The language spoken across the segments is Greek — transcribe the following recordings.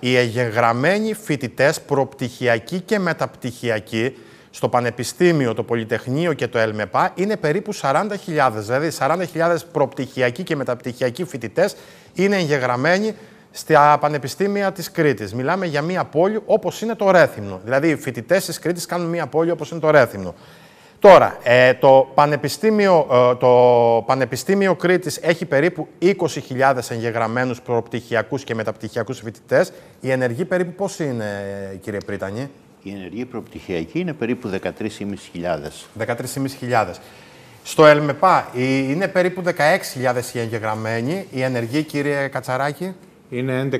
οι εγγεγραμμένοι φοιτητές προπτυχιακοί και μεταπτυχιακοί στο Πανεπιστήμιο, το Πολυτεχνείο και το ΕΛΜΕΠΑ είναι περίπου 40.000. Δηλαδή, 40.000 προπτυχιακοί και μεταπτυχιακοί φοιτητές είναι εγγεγραμμένοι στα πανεπιστήμια της Κρήτης. Μιλάμε για μία πόλη όπως είναι το Ρέθυμνο. Δηλαδή, οι φοιτητές της Κρήτης κάνουν μία πόλη όπως είναι το Ρέθυμνο. Τώρα, το Πανεπιστήμιο Κρήτης έχει περίπου 20.000 εγγεγραμμένους προπτυχιακούς και μεταπτυχιακούς φοιτητές. Η ενεργή περίπου πώς είναι, κύριε Πρίτανη? Η ενεργή προπτυχιακή είναι περίπου 13.500. 13.500. Στο ΕΛΜΕΠΑ είναι περίπου 16.000 οι εγγεγραμμένοι. Η ενεργή, κύριε Κατσαράκη? Είναι 11.000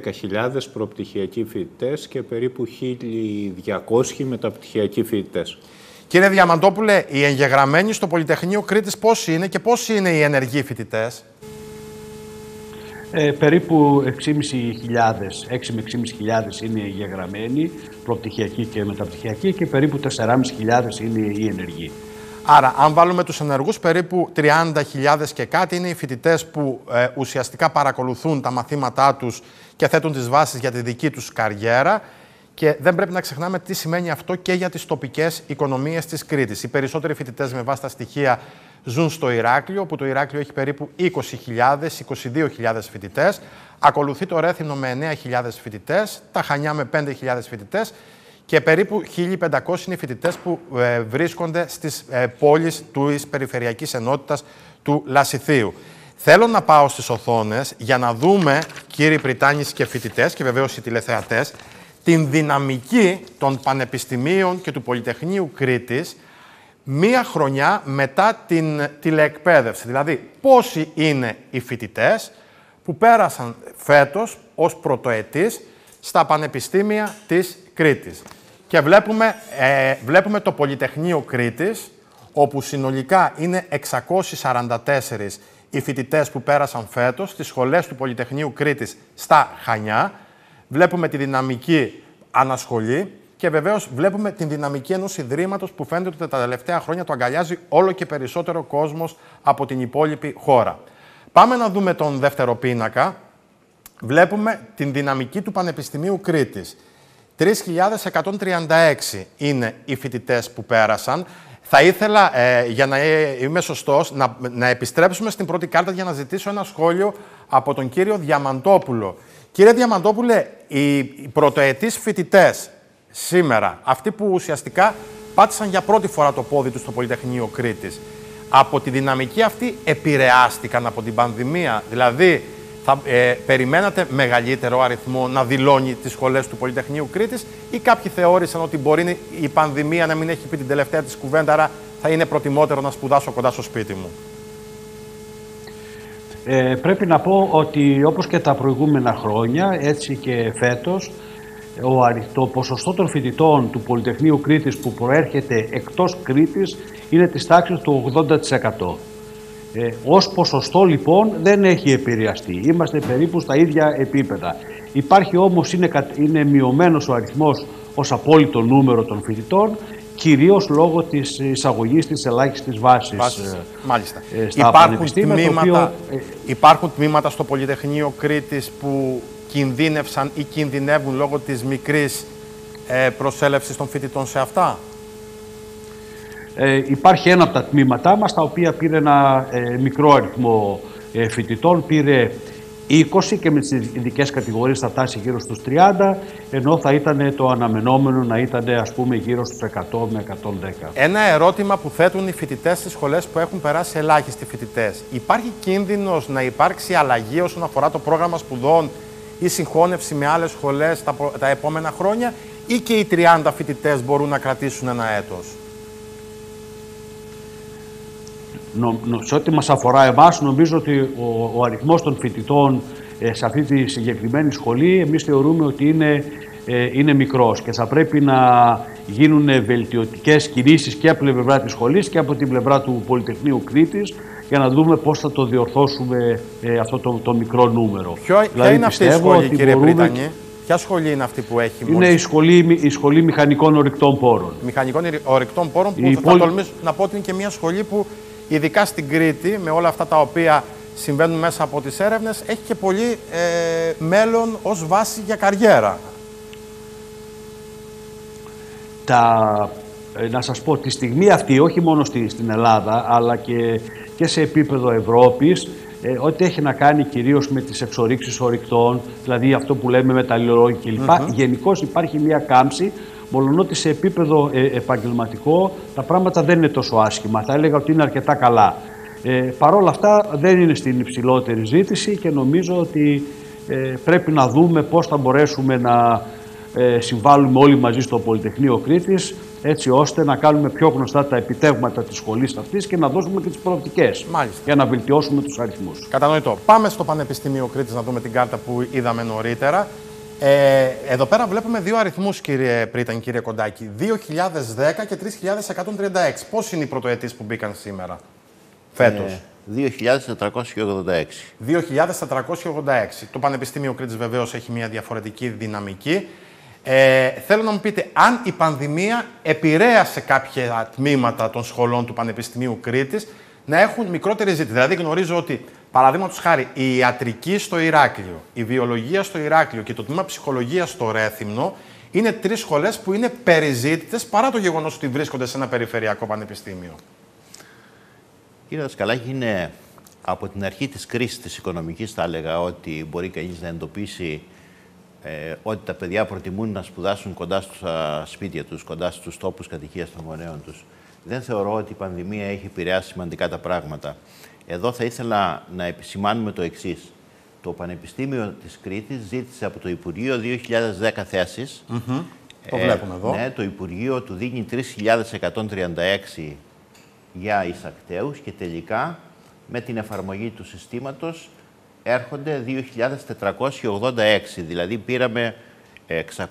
προπτυχιακοί φοιτητές και περίπου 1.200 μεταπτυχιακοί φοιτητές. Κύριε Διαμαντόπουλε, οι εγγεγραμμένοι στο Πολυτεχνείο Κρήτης πόσοι είναι και πόσοι είναι οι ενεργοί φοιτητές? Περίπου 6.500 με 6.500 είναι οι εγγεγραμμένοι, προπτυχιακοί και μεταπτυχιακοί, και περίπου 4.500 είναι οι ενεργοί. Άρα, αν βάλουμε τους ενεργούς, περίπου 30.000 και κάτι είναι οι φοιτητές που ουσιαστικά παρακολουθούν τα μαθήματά τους και θέτουν τις βάσεις για τη δική τους καριέρα. Και δεν πρέπει να ξεχνάμε τι σημαίνει αυτό και για τις τοπικές οικονομίες της Κρήτης. Οι περισσότεροι φοιτητές με βάση τα στοιχεία ζουν στο Ηράκλειο, που το Ηράκλειο έχει περίπου 22.000 φοιτητές. Ακολουθεί το Ρέθυμνο με 9.000 φοιτητές, τα Χανιά με 5.000 φοιτητές και περίπου 1.500 είναι οι φοιτητές που βρίσκονται στις πόλεις της Περιφερειακής Ενότητας του Λασιθίου. Θέλω να πάω στις οθόνες για να δούμε, κύριοι Πριτάνης και φοιτητές και βεβαίως οι τηλεθεατές, την δυναμική των Πανεπιστημίων και του Πολυτεχνείου Κρήτης μία χρονιά μετά την τηλεεκπαίδευση. Δηλαδή, πόσοι είναι οι φοιτητές που πέρασαν φέτος ως πρωτοετής στα πανεπιστήμια της Κρήτης. Και βλέπουμε το Πολυτεχνείο Κρήτης, όπου συνολικά είναι 644 οι φοιτητές που πέρασαν φέτος στις σχολές του Πολυτεχνείου Κρήτης στα Χανιά. Βλέπουμε τη δυναμική ανασχολή και βεβαίως βλέπουμε τη δυναμική ενός ιδρύματος που φαίνεται ότι τα τελευταία χρόνια το αγκαλιάζει όλο και περισσότερο κόσμος από την υπόλοιπη χώρα. Πάμε να δούμε τον δεύτερο πίνακα. Βλέπουμε την δυναμική του Πανεπιστημίου Κρήτης. 3.136 είναι οι φοιτητές που πέρασαν. Θα ήθελα, για να είμαι σωστός, να επιστρέψουμε στην πρώτη κάρτα για να ζητήσω ένα σχόλιο από τον κύριο Διαμαντόπουλο. Κύριε Διαμαντόπουλε, οι πρωτοετής φοιτητές σήμερα, αυτοί που ουσιαστικά πάτησαν για πρώτη φορά το πόδι τους στο Πολυτεχνείο Κρήτης, από τη δυναμική αυτή επηρεάστηκαν από την πανδημία? Δηλαδή, θα περιμένατε μεγαλύτερο αριθμό να δηλώνει τις σχολές του Πολυτεχνείου Κρήτης, ή κάποιοι θεώρησαν ότι μπορεί η πανδημία να μην έχει πει την τελευταία της κουβέντα, άρα θα είναι προτιμότερο να σπουδάσω κοντά στο σπίτι μου? Πρέπει να πω ότι όπως και τα προηγούμενα χρόνια, έτσι και φέτος, το ποσοστό των φοιτητών του Πολυτεχνείου Κρήτης που προέρχεται εκτός Κρήτης είναι της τάξης του 80%. Ως ποσοστό λοιπόν δεν έχει επηρεαστεί. Είμαστε περίπου στα ίδια επίπεδα. Υπάρχει όμως, είναι μειωμένος ο αριθμός ως απόλυτο νούμερο των φοιτητών, κυρίως λόγω της εισαγωγής της ελάχιστης βάσης. Μάλιστα. Υπάρχουν τμήματα στο Πολυτεχνείο Κρήτης που κινδύνευσαν ή κινδυνεύουν λόγω της μικρής προσέλευσης των φοιτητών σε αυτά? Υπάρχει ένα από τα τμήματά μας τα οποία πήρε ένα μικρό αριθμό φοιτητών, πήρε 20 και με τις ειδικές κατηγορίες θα φτάσει γύρω στους 30, ενώ θα ήταν το αναμενόμενο να ήταν, ας πούμε, γύρω στους 100 με 110. Ένα ερώτημα που θέτουν οι φοιτητές στις σχολές που έχουν περάσει ελάχιστοι φοιτητές. Υπάρχει κίνδυνος να υπάρξει αλλαγή όσον αφορά το πρόγραμμα σπουδών ή συγχώνευση με άλλες σχολές τα επόμενα χρόνια, ή και οι 30 φοιτητές μπορούν να κρατήσουν ένα έτος? Σε ό,τι μας αφορά εμάς, νομίζω ότι ο αριθμός των φοιτητών σε αυτή τη συγκεκριμένη σχολή εμείς θεωρούμε ότι είναι μικρός και θα πρέπει να γίνουν βελτιωτικές κινήσεις και από την πλευρά της σχολής και από την πλευρά του Πολυτεχνείου Κρήτης για να δούμε πώς θα το διορθώσουμε αυτό το μικρό νούμερο. Ποια είναι αυτή η σχολή, κύριε Πρίτανη? Ποια σχολή είναι αυτή που έχει? Είναι η σχολή Μηχανικών Ορυκτών Πόρων. Μηχανικών Ορυκτών Πόρων, που θα τολμήσω να πω ότι είναι και μια σχολή που, ειδικά στην Κρήτη, με όλα αυτά τα οποία συμβαίνουν μέσα από τις έρευνες, έχει και πολύ μέλλον ως βάση για καριέρα. να σας πω, τη στιγμή αυτή, όχι μόνο στην Ελλάδα, αλλά και σε επίπεδο Ευρώπης, ό,τι έχει να κάνει κυρίως με τις εξορίξεις ορυκτών, δηλαδή αυτό που λέμε μεταλλιολόγοι κλπ. Γενικώς υπάρχει μια κάμψη, μολονότι σε επίπεδο επαγγελματικό τα πράγματα δεν είναι τόσο άσχημα. Θα έλεγα ότι είναι αρκετά καλά. Παρ' όλα αυτά δεν είναι στην υψηλότερη ζήτηση και νομίζω ότι πρέπει να δούμε πώς θα μπορέσουμε να συμβάλλουμε όλοι μαζί στο Πολυτεχνείο Κρήτης, έτσι ώστε να κάνουμε πιο γνωστά τα επιτεύγματα της σχολής αυτής και να δώσουμε και τις προοπτικές για να βελτιώσουμε τους αριθμούς. Κατανοητό. Πάμε στο Πανεπιστήμιο Κρήτης να δούμε την κάρτα που είδαμε νωρίτερα. Εδώ πέρα βλέπουμε δύο αριθμούς, κύριε Πρίταν, κύριε Κοντάκη. 2010 και 3136. Πώς είναι οι πρωτοετής που μπήκαν σήμερα, φέτος? 2.486. 2.486. Το Πανεπιστήμιο Κρήτης βεβαίως έχει μια διαφορετική δυναμική. Θέλω να μου πείτε αν η πανδημία επηρέασε κάποια τμήματα των σχολών του Πανεπιστημίου Κρήτης να έχουν μικρότερη ζήτηση. Δηλαδή γνωρίζω ότι, παραδείγματος χάρη, η ιατρική στο Ηράκλειο, η βιολογία στο Ηράκλειο και το τμήμα ψυχολογίας στο Ρέθυμνο είναι τρεις σχολές που είναι περιζήτητες παρά το γεγονός ότι βρίσκονται σε ένα περιφερειακό πανεπιστήμιο. Κύριε Δασκαλάκη, είναι από την αρχή της κρίσης της οικονομικής, θα έλεγα, ότι μπορεί κανείς να εντοπίσει ότι τα παιδιά προτιμούν να σπουδάσουν κοντά στα σπίτια τους, κοντά στους τόπους κατοικίας των γονέων τους. Δεν θεωρώ ότι η πανδημία έχει επηρεάσει σημαντικά τα πράγματα. Εδώ θα ήθελα να επισημάνουμε το εξής. Το Πανεπιστήμιο της Κρήτης ζήτησε από το Υπουργείο 2.010 θέσεις. Το βλέπουμε εδώ. Ναι, το Υπουργείο του δίνει 3.136 για εισακταίους και τελικά με την εφαρμογή του συστήματος έρχονται 2.486, δηλαδή πήραμε 650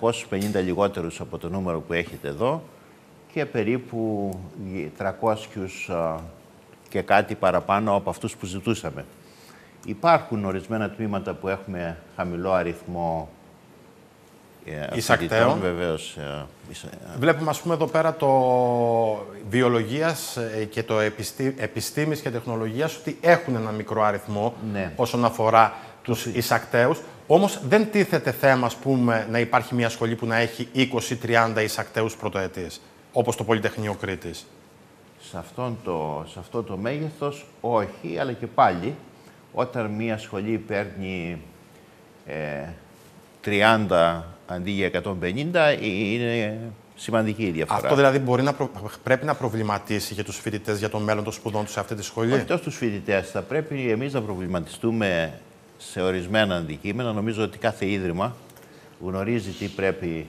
λιγότερους από το νούμερο που έχετε εδώ και περίπου 300 και κάτι παραπάνω από αυτούς που ζητούσαμε. Υπάρχουν ορισμένα τμήματα που έχουμε χαμηλό αριθμό εισακταίων. Βλέπουμε, ας πούμε, εδώ πέρα το βιολογίας και το επιστήμης και τεχνολογίας ότι έχουν ένα μικρό αριθμό, ναι, όσον αφορά τους εισακταίους. Όμως δεν τίθεται θέμα, ας πούμε, να υπάρχει μια σχολή που να έχει 20-30 εισακταίους πρωτοετής, όπως το Πολυτεχνείο Κρήτης. Σε αυτό το μέγεθος όχι, αλλά και πάλι όταν μια σχολή παίρνει 30 αντί για 150, είναι σημαντική η διαφορά. Αυτό δηλαδή μπορεί να πρέπει να προβληματίσει για τους φοιτητές για το μέλλον των σπουδών τους σε αυτή τη σχολή. Εκτός τους φοιτητές, θα πρέπει εμείς να προβληματιστούμε σε ορισμένα αντικείμενα. Νομίζω ότι κάθε ίδρυμα γνωρίζει τι πρέπει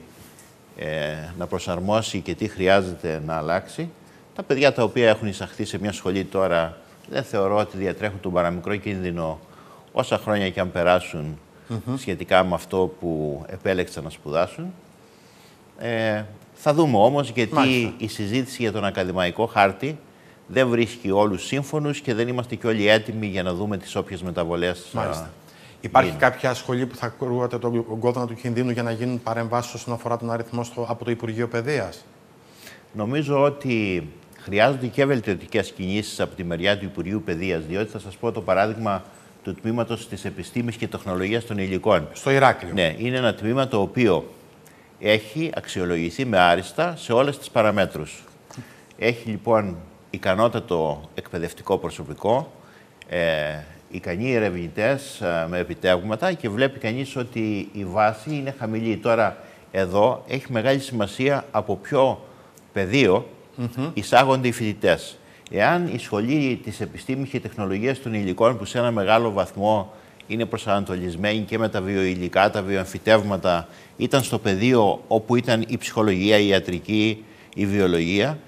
να προσαρμόσει και τι χρειάζεται να αλλάξει. Τα παιδιά τα οποία έχουν εισαχθεί σε μια σχολή τώρα δεν θεωρώ ότι διατρέχουν τον παραμικρό κίνδυνο όσα χρόνια και αν περάσουν σχετικά με αυτό που επέλεξαν να σπουδάσουν. Θα δούμε όμως, γιατί η συζήτηση για τον ακαδημαϊκό χάρτη δεν βρίσκει όλους σύμφωνους και δεν είμαστε και όλοι έτοιμοι για να δούμε τις όποιες μεταβολές. Υπάρχει κάποια σχολή που θα κρούατε τον κόδωνα του κινδύνου για να γίνουν παρεμβάσεις όσον αφορά τον αριθμό από το Υπουργείο Παιδείας? Νομίζω ότι χρειάζονται και βελτιωτικές κινήσεις από τη μεριά του Υπουργείου Παιδείας, διότι θα σας πω το παράδειγμα του τμήματος της Επιστήμης και Τεχνολογίας των Υλικών. Στο Ηράκλειο. Ναι, είναι ένα τμήμα το οποίο έχει αξιολογηθεί με άριστα σε όλες τις παραμέτρους. Έχει λοιπόν ικανότατο εκπαιδευτικό προσωπικό, ικανοί ερευνητές με επιτεύγματα και βλέπει κανείς ότι η βάση είναι χαμηλή. Τώρα εδώ έχει μεγάλη σημασία από ποιο πεδίο εισάγονται οι φοιτητές. Εάν η σχολή της επιστήμης και τεχνολογίας των υλικών, που σε ένα μεγάλο βαθμό είναι προσανατολισμένη και με τα βιοηλικά, τα βιοαμφυτεύματα, ήταν στο πεδίο όπου ήταν η ψυχολογία, η ιατρική, η βιολογία,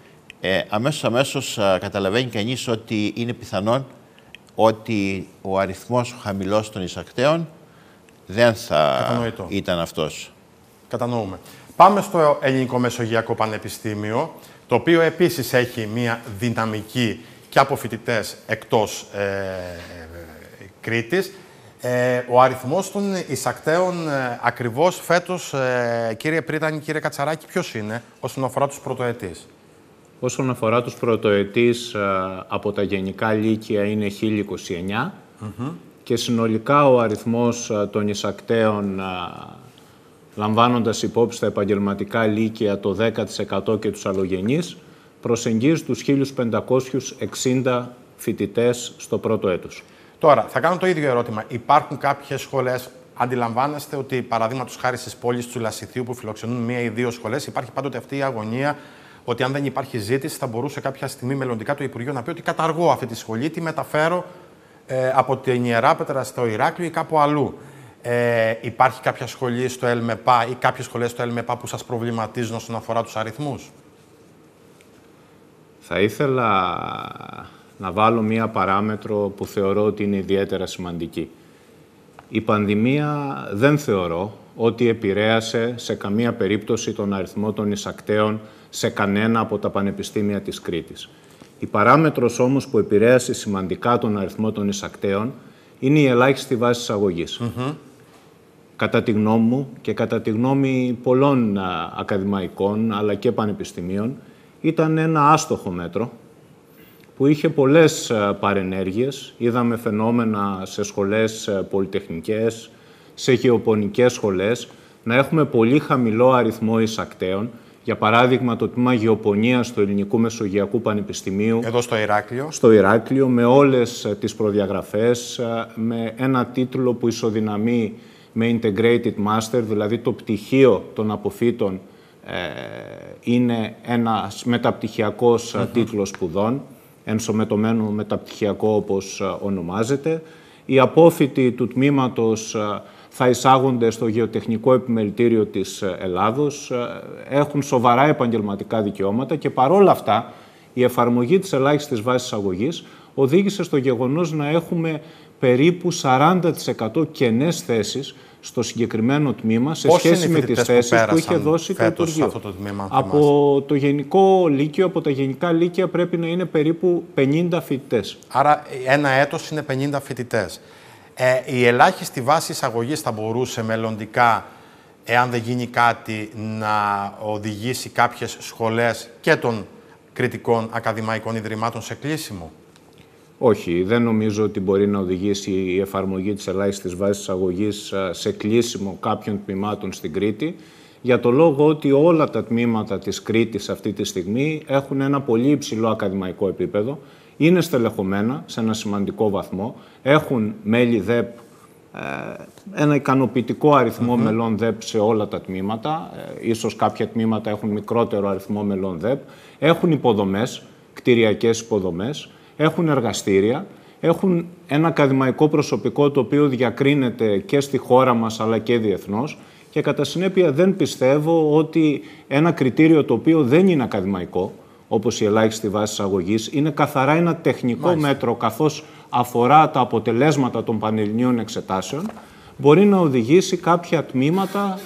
αμέσως καταλαβαίνει κανείς ότι είναι πιθανόν ότι ο αριθμός χαμηλός των εισακταίων δεν θα ήταν αυτός. Κατανοούμε. Πάμε στο Ελληνικό Μεσογειακό Πανεπιστήμιο, το οποίο επίσης έχει μια δυναμική και από φοιτητές εκτός Κρήτης. Ο αριθμός των εισακταίων ακριβώς φέτος, κύριε Πρίτανη, κύριε Κατσαράκη, ποιος είναι όσον αφορά τους πρωτοετής? Όσον αφορά τους πρωτοετής, από τα γενικά λύκεια είναι 1.029 και συνολικά ο αριθμός των εισακταίων λαμβάνοντας υπόψη τα επαγγελματικά λύκεια το 10% και τους αλλογενείς, προσεγγίζει τους 1.560 φοιτητές στο πρώτο έτος. Τώρα, θα κάνω το ίδιο ερώτημα. Υπάρχουν κάποιες σχολές, αντιλαμβάνεστε ότι παραδείγματος χάρη στις πόλεις του Λασιθίου που φιλοξενούν μία ή δύο σχολές, υπάρχει πάντοτε αυτή η αγωνία ότι αν δεν υπάρχει ζήτηση, θα μπορούσε κάποια στιγμή μελλοντικά το Υπουργείο να πει ότι καταργώ αυτή τη σχολή, τη μεταφέρω από την Ιεράπετρα στο Ηράκλειο ή κάπου αλλού. Υπάρχει κάποια σχολή στο ΕΛΜΕΠΑ ή κάποιες σχολές στο ΕΛΜΕΠΑ που σας προβληματίζουν όσον αφορά τους αριθμούς? Θα ήθελα να βάλω μία παράμετρο που θεωρώ ότι είναι ιδιαίτερα σημαντική. Η πανδημία δεν θεωρώ ότι επηρέασε σε καμία περίπτωση τον αριθμό των εισακταίων σε κανένα από τα πανεπιστήμια της Κρήτης. Η παράμετρος όμως που επηρέασε σημαντικά τον αριθμό των εισακταίων είναι η ελάχιστη βάση εισαγωγής. Κατά τη γνώμη μου και κατά τη γνώμη πολλών ακαδημαϊκών αλλά και πανεπιστημίων, ήταν ένα άστοχο μέτρο που είχε πολλές παρενέργειες. Είδαμε φαινόμενα σε σχολές πολυτεχνικές, σε γεωπονικές σχολές, να έχουμε πολύ χαμηλό αριθμό εισακταίων. Για παράδειγμα, το τμήμα γεωπονίας του Ελληνικού Μεσογειακού Πανεπιστημίου. Εδώ στο Ηράκλειο. Στο Ηράκλειο, με όλες τις προδιαγραφές, με ένα τίτλο που ισοδυναμεί με Integrated Master, δηλαδή το πτυχίο των αποφύτων είναι ένας μεταπτυχιακός τίτλος σπουδών, ενσωμετωμένο μεταπτυχιακό όπως ονομάζεται. Οι απόφοιτοι του τμήματος θα εισάγονται στο Γεωτεχνικό Επιμελητήριο της Ελλάδος, έχουν σοβαρά επαγγελματικά δικαιώματα και παρόλα αυτά η εφαρμογή της ελάχιστης βάσης εισαγωγής οδήγησε στο γεγονός να έχουμε περίπου 40% κενές θέσεις στο συγκεκριμένο τμήμα σε σχέση με τις θέσεις που είχε δώσει το Υπουργείο. Από το γενικό λύκειο, από τα γενικά λύκεια πρέπει να είναι περίπου 50 φοιτητές. Άρα ένα έτος είναι 50 φοιτητές. Η ελάχιστη βάση εισαγωγής θα μπορούσε μελλοντικά, εάν δεν γίνει κάτι, να οδηγήσει κάποιες σχολές και των κριτικών ακαδημαϊκών ιδρυμάτων σε κλείσιμο? Όχι, δεν νομίζω ότι μπορεί να οδηγήσει η εφαρμογή της ελάχιστης βάσης εισαγωγής σε κλείσιμο κάποιων τμήματων στην Κρήτη, για το λόγο ότι όλα τα τμήματα της Κρήτης αυτή τη στιγμή έχουν ένα πολύ υψηλό ακαδημαϊκό επίπεδο, είναι στελεχωμένα σε ένα σημαντικό βαθμό, έχουν μέλη ΔΕΠ, ένα ικανοποιητικό αριθμό μελών ΔΕΠ σε όλα τα τμήματα, ίσως κάποια τμήματα έχουν μικρότερο αριθμό μελών ΔΕΠ, έχουν υποδομές, κτηριακές υποδομές, έχουν εργαστήρια, έχουν ένα ακαδημαϊκό προσωπικό το οποίο διακρίνεται και στη χώρα μας αλλά και διεθνώς και κατά συνέπεια δεν πιστεύω ότι ένα κριτήριο το οποίο δεν είναι ακαδημαϊκό, όπως η ελάχιστη βάση εισαγωγής, είναι καθαρά ένα τεχνικό μέτρο, καθώς αφορά τα αποτελέσματα των πανελληνίων εξετάσεων, μπορεί να οδηγήσει κάποια τμήματα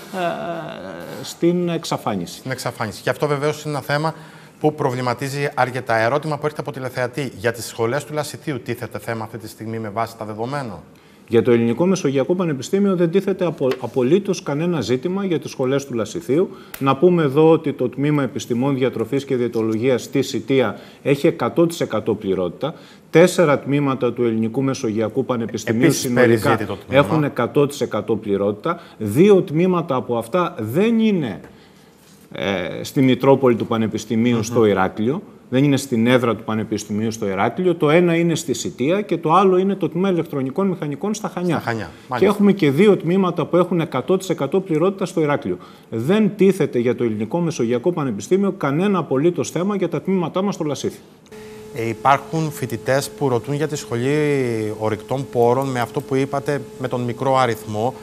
στην εξαφάνιση. Στην εξαφάνιση. Και αυτό βεβαίως είναι ένα θέμα που προβληματίζει αρκετά. Ερώτημα που έρχεται από τηλεθεατή. Για τις σχολές του Λασιθίου τίθεται θέμα αυτή τη στιγμή με βάση τα δεδομένα? Για το Ελληνικό Μεσογειακό Πανεπιστήμιο δεν τίθεται απολύτως κανένα ζήτημα για τις σχολές του Λασιθίου. Να πούμε εδώ ότι το Τμήμα Επιστημών Διατροφής και Διαιτολογίας στη Σιτία έχει 100% πληρότητα. 4 τμήματα του Ελληνικού Μεσογειακού Πανεπιστημίου συνολικά έχουν 100% πληρότητα. 2 τμήματα από αυτά δεν είναι στη Μητρόπολη του Πανεπιστημίου στο Ηράκλειο. Δεν είναι στην έδρα του Πανεπιστημίου στο Ηράκλειο. Το ένα είναι στη Σιτία και το άλλο είναι το τμήμα ηλεκτρονικών μηχανικών στα Χανιά. Και έχουμε και 2 τμήματα που έχουν 100% πληρότητα στο Ηράκλειο. Δεν τίθεται για το Ελληνικό Μεσογειακό Πανεπιστήμιο κανένα απολύτως θέμα για τα τμήματά μας στο Λασίθι. Υπάρχουν φοιτητές που ρωτούν για τη σχολή ορυκτών πόρων με αυτό που είπατε, με τον μικρό αριθμό.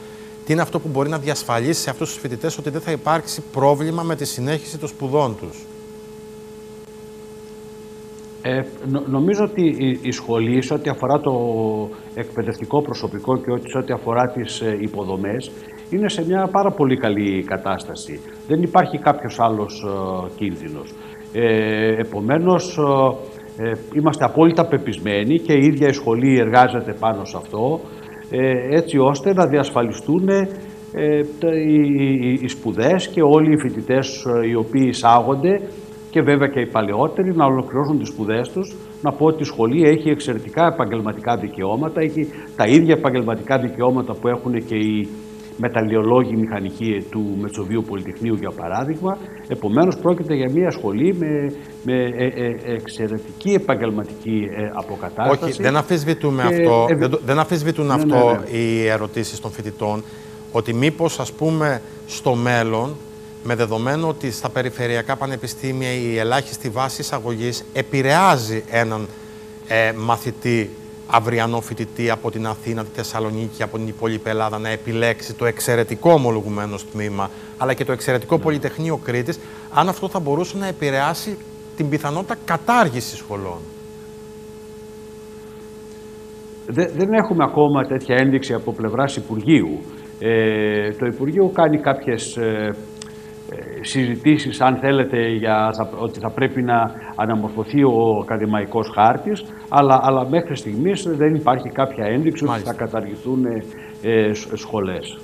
Τι είναι αυτό που μπορεί να διασφαλίσει σε αυτούς τους φοιτητές ότι δεν θα υπάρξει πρόβλημα με τη συνέχιση των σπουδών τους? Νομίζω ότι η σχολή, σε ό,τι αφορά το εκπαιδευτικό προσωπικό και σε ό,τι αφορά τις υποδομές, είναι σε μια πάρα πολύ καλή κατάσταση. Δεν υπάρχει κάποιος άλλος κίνδυνος. Επομένως, είμαστε απόλυτα πεπισμένοι και η ίδια η σχολή εργάζεται πάνω σε αυτό, έτσι ώστε να διασφαλιστούν οι σπουδές και όλοι οι φοιτητές οι οποίοι εισάγονται και βέβαια και οι παλαιότεροι να ολοκληρώσουν τις σπουδές τους. Να πω ότι η σχολή έχει εξαιρετικά επαγγελματικά δικαιώματα, έχει τα ίδια επαγγελματικά δικαιώματα που έχουν και οι μεταλλιολόγοι μηχανικοί του Μετσοβείου Πολυτεχνείου, για παράδειγμα. Επομένως, πρόκειται για μια σχολή με εξαιρετική επαγγελματική αποκατάσταση. Όχι, δεν αφισβητούμε αυτό. Δεν αφισβητούν αυτό οι ερωτήσεις των φοιτητών, ότι μήπως, ας πούμε, στο μέλλον, με δεδομένο ότι στα περιφερειακά πανεπιστήμια η ελάχιστη βάση εισαγωγής επηρεάζει έναν μαθητή, αυριανό φοιτητή από την Αθήνα, τη Θεσσαλονίκη, από την υπόλοιπη Ελλάδα, να επιλέξει το εξαιρετικό ομολογουμένος τμήμα, αλλά και το εξαιρετικό Πολυτεχνείο Κρήτης, αν αυτό θα μπορούσε να επηρεάσει την πιθανότητα κατάργησης σχολών. Δεν έχουμε ακόμα τέτοια ένδειξη από πλευράς Υπουργείου. Το Υπουργείο κάνει κάποιες συζητήσεις, αν θέλετε, ότι θα πρέπει να αναμορφωθεί ο ακαδημαϊκός χάρτης, αλλά μέχρι στιγμής δεν υπάρχει κάποια ένδειξη ότι θα καταργηθούν σχολές.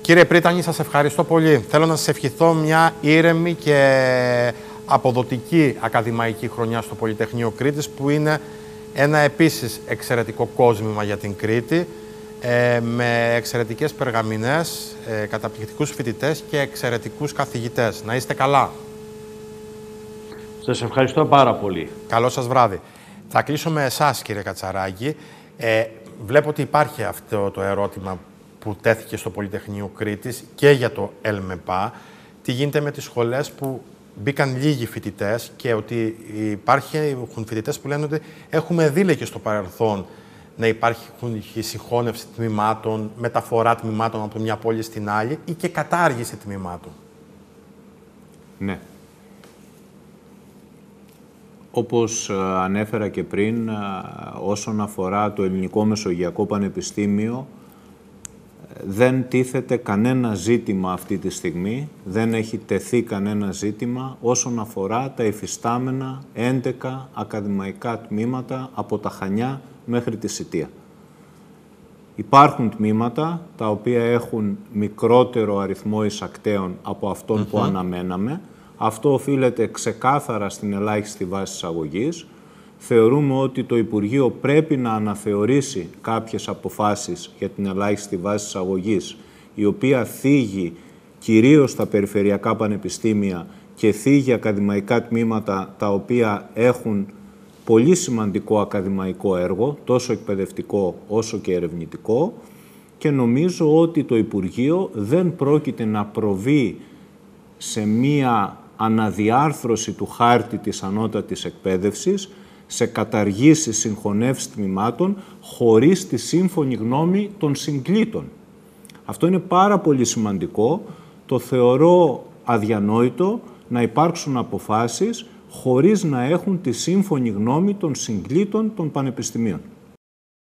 Κύριε Πρίτανη, σας ευχαριστώ πολύ. Θέλω να σας ευχηθώ μια ήρεμη και αποδοτική ακαδημαϊκή χρονιά στο Πολυτεχνείο Κρήτης, που είναι ένα επίσης εξαιρετικό κόσμημα για την Κρήτη, με εξαιρετικές περγαμηνές, καταπληκτικούς φοιτητές και εξαιρετικούς καθηγητές. Να είστε καλά. Σας ευχαριστώ πάρα πολύ. Καλό σας βράδυ. Θα κλείσω με εσάς, κύριε Κατσαράκη. Βλέπω ότι υπάρχει αυτό το ερώτημα που τέθηκε στο Πολυτεχνείο Κρήτης και για το ΕΛΜΕΠΑ. Τι γίνεται με τις σχολές που μπήκαν λίγοι φοιτητές και ότι υπάρχουν φοιτητές που λένε ότι έχουμε δει και στο παρελθόν να υπάρχει συγχώνευση τμήματων, μεταφορά τμήματων από μια πόλη στην άλλη ή και κατάργηση τμήματων. Ναι. Όπως ανέφερα και πριν, όσον αφορά το Ελληνικό Μεσογειακό Πανεπιστήμιο, δεν τίθεται κανένα ζήτημα αυτή τη στιγμή, δεν έχει τεθεί κανένα ζήτημα όσον αφορά τα υφιστάμενα 11 ακαδημαϊκά τμήματα από τα Χανιά μέχρι τη Σιτία. Υπάρχουν τμήματα τα οποία έχουν μικρότερο αριθμό εισακταίων από αυτόν που αναμέναμε. Αυτό οφείλεται ξεκάθαρα στην ελάχιστη βάση εισαγωγής. Θεωρούμε ότι το Υπουργείο πρέπει να αναθεωρήσει κάποιες αποφάσεις για την ελάχιστη βάση εισαγωγής, η οποία θίγει κυρίως τα περιφερειακά πανεπιστήμια και θίγει ακαδημαϊκά τμήματα τα οποία έχουν πολύ σημαντικό ακαδημαϊκό έργο, τόσο εκπαιδευτικό όσο και ερευνητικό, και νομίζω ότι το Υπουργείο δεν πρόκειται να προβεί σε μία αναδιάρθρωση του χάρτη της ανώτατης εκπαίδευσης, σε καταργήσεις συγχωνεύσεις τμήματων, χωρίς τη σύμφωνη γνώμη των συγκλήτων. Αυτό είναι πάρα πολύ σημαντικό. Το θεωρώ αδιανόητο να υπάρξουν αποφάσεις χωρίς να έχουν τη σύμφωνη γνώμη των συγκλήτων των πανεπιστημίων.